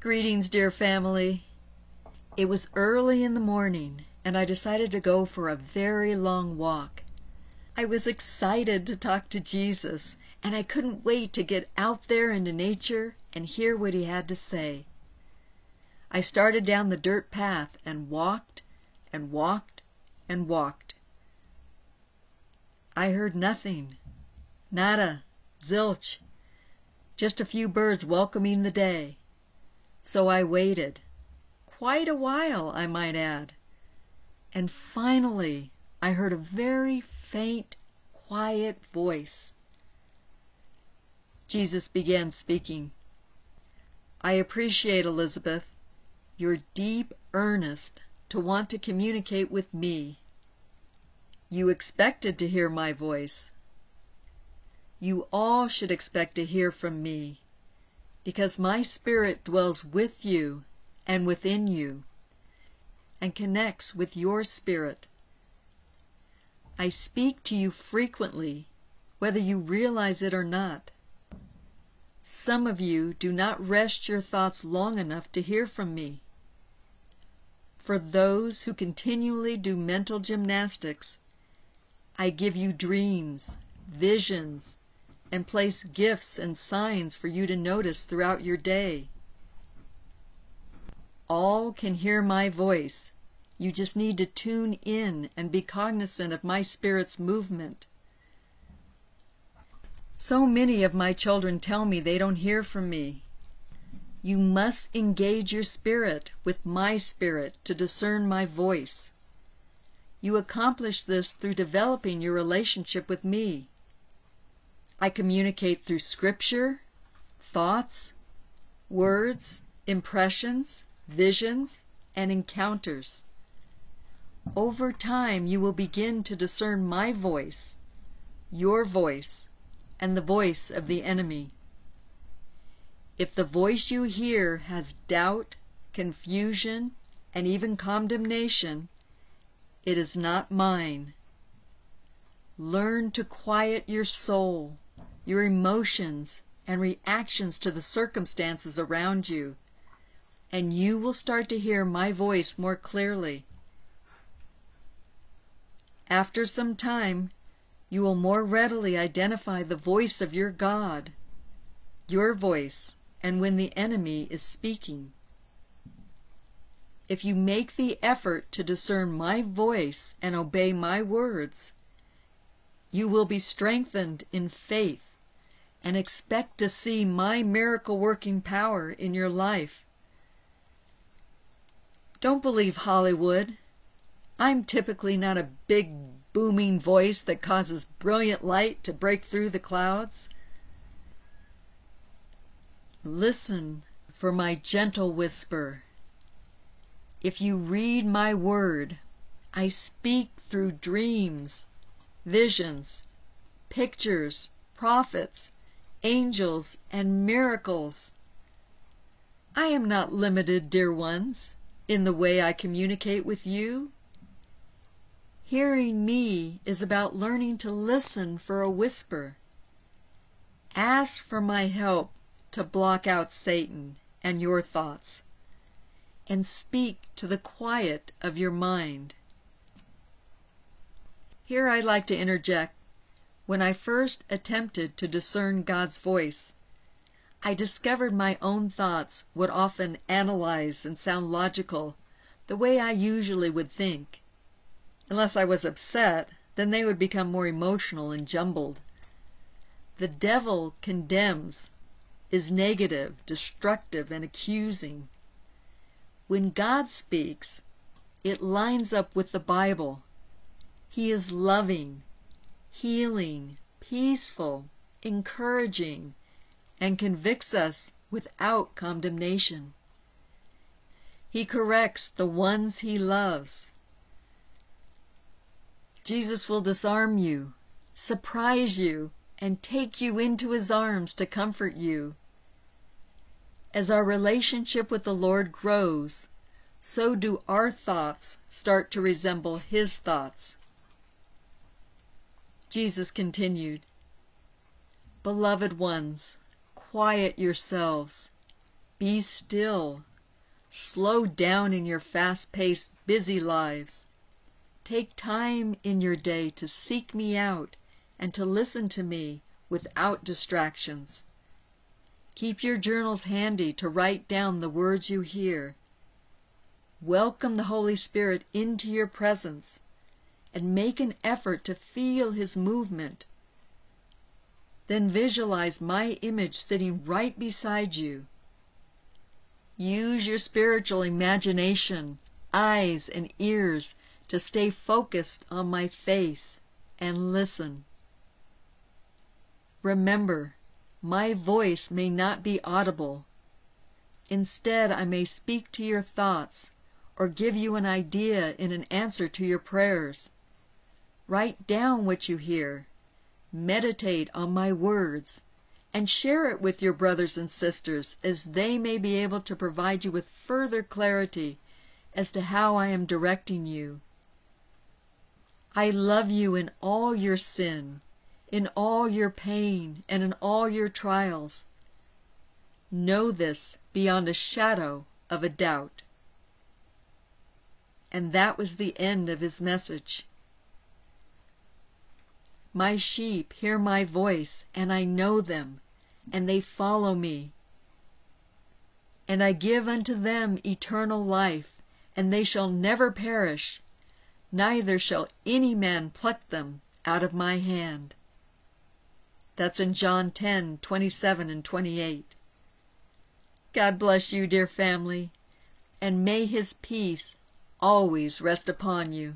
Greetings, dear family. It was early in the morning, and I decided to go for a very long walk. I was excited to talk to Jesus, and I couldn't wait to get out there into nature and hear what he had to say. I started down the dirt path and walked and walked and walked. I heard nothing. Nada. Zilch. Just a few birds welcoming the day. So I waited, quite a while, I might add, and finally I heard a very faint, quiet voice. Jesus began speaking. I appreciate, Elisabeth, your deep earnest to want to communicate with me. You expected to hear my voice. You all should expect to hear from me, because my Spirit dwells with you and within you, and connects with your spirit. I speak to you frequently, whether you realize it or not. Some of you do not rest your thoughts long enough to hear from me. For those who continually do mental gymnastics, I give you dreams, visions, and place gifts and signs for you to notice throughout your day. All can hear my voice. You just need to tune in and be cognizant of my Spirit's movement. So many of my children tell me they don't hear from me. You must engage your spirit with my Spirit to discern my voice. You accomplish this through developing your relationship with me. I communicate through Scripture, thoughts, words, impressions, visions, and encounters. Over time, you will begin to discern my voice, your voice, and the voice of the enemy. If the voice you hear has doubt, confusion, and even condemnation, it is not mine. Learn to quiet your soul, your emotions, and reactions to the circumstances around you, and you will start to hear my voice more clearly. After some time, you will more readily identify the voice of your God, your voice, and when the enemy is speaking. If you make the effort to discern my voice and obey my words, you will be strengthened in faith and expect to see my miracle-working power in your life. Don't believe Hollywood. I'm typically not a big, booming voice that causes brilliant light to break through the clouds. Listen for my gentle whisper. If you read my word, I speak through dreams, visions, pictures, prophets, angels, and miracles. I am not limited, dear ones, in the way I communicate with you. Hearing me is about learning to listen for a whisper. Ask for my help to block out Satan and your thoughts, and speak to the quiet of your mind. Here I like to interject. When I first attempted to discern God's voice, I discovered my own thoughts would often analyze and sound logical, the way I usually would think. Unless I was upset, then they would become more emotional and jumbled. The devil condemns, is negative, destructive, and accusing. When God speaks, it lines up with the Bible. He is loving, healing, peaceful, encouraging, and convicts us without condemnation. He corrects the ones he loves. Jesus will disarm you, surprise you, and take you into his arms to comfort you. As our relationship with the Lord grows, so do our thoughts start to resemble his thoughts. Jesus continued, Beloved ones, quiet yourselves. Be still. Slow down in your fast-paced, busy lives. Take time in your day to seek me out and to listen to me without distractions. Keep your journals handy to write down the words you hear. Welcome the Holy Spirit into your presence and make an effort to feel his movement. Then visualize my image sitting right beside you. Use your spiritual imagination, eyes, and ears to stay focused on my face and listen. Remember, my voice may not be audible. Instead, I may speak to your thoughts or give you an idea in an answer to your prayers. Write down what you hear, meditate on my words, and share it with your brothers and sisters, as they may be able to provide you with further clarity as to how I am directing you. I love you in all your sin, in all your pain, and in all your trials. Know this beyond a shadow of a doubt. And that was the end of his message. My sheep hear my voice, and I know them, and they follow me. And I give unto them eternal life, and they shall never perish, neither shall any man pluck them out of my hand. That's in John 10:27 and 28. God bless you, dear family, and may his peace always rest upon you.